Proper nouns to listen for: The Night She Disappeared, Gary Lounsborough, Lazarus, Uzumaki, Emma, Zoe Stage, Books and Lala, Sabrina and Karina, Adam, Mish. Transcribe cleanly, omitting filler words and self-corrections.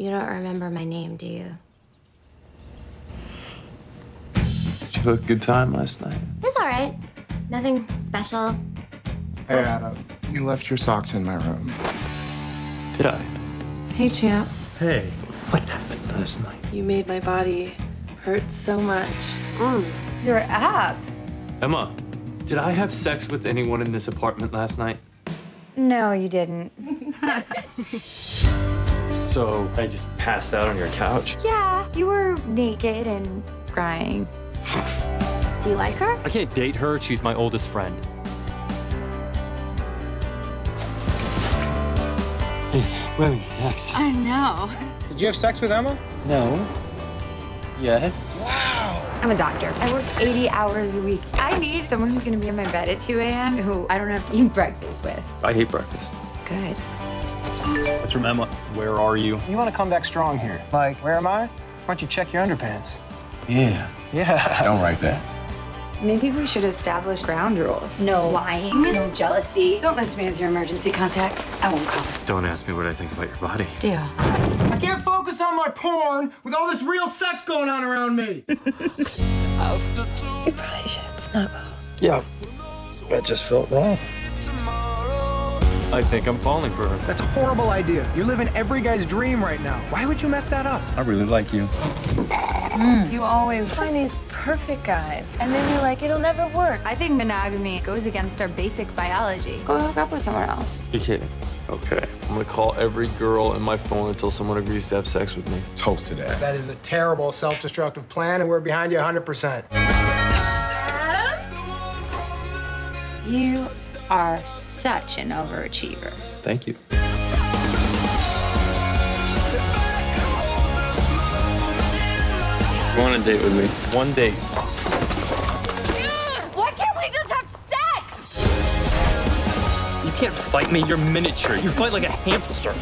You don't remember my name, do you? Did you have a good time last night? It's all right. Nothing special. Hey, Adam. You left your socks in my room. Did I? Hey, champ. Hey. What happened last night? You made my body hurt so much. Your app. Emma, did I have sex with anyone in this apartment last night? No, you didn't. So I just passed out on your couch? Yeah, you were naked and crying. Do you like her? I can't date her. She's my oldest friend. Hey, we're having sex. I know. Did you have sex with Emma? No. Yes. Wow. I'm a doctor. I work 80 hours a week. I need someone who's going to be in my bed at 2 a.m. who I don't have to eat breakfast with. I hate breakfast. Good. That's from Emma. Where are you? You want to come back strong here. Like, where am I? Why don't you check your underpants? Yeah. Yeah. Don't write that. Maybe we should establish ground rules. No lying, no jealousy. Don't list me as your emergency contact. I won't call. Don't ask me what I think about your body. Deal. I can't focus on my porn with all this real sex going on around me. You probably shouldn't snuggle. Yeah, that just felt wrong. I think I'm falling for her. That's a horrible idea. You live in every guy's dream right now. Why would you mess that up? I really like you. You always find these perfect guys, and then you're like, it'll never work. I think monogamy goes against our basic biology. Go hook up with someone else. You're kidding. Okay. I'm gonna call every girl in my phone until someone agrees to have sex with me. Toast to that. That is a terrible self-destructive plan, and we're behind you 100%. Adam? You are such an overachiever. Thank you. You want a date with me? One date. Dude, why can't we just have sex? You can't fight me. You're miniature. You fight like a hamster.